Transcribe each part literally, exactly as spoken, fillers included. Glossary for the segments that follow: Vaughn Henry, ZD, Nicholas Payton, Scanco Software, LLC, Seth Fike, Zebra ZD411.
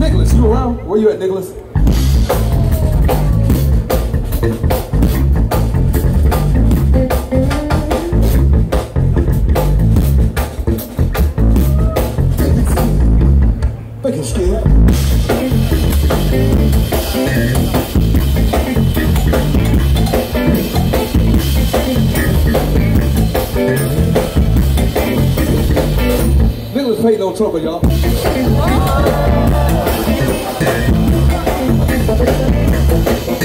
Nicholas, you around? Where you at, Nicholas? Making scared. Nicholas Payton on trumpet, y'all. Thank you.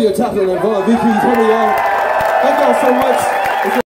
Your tackle and Von, V P, twenty yards. Thank y'all so much.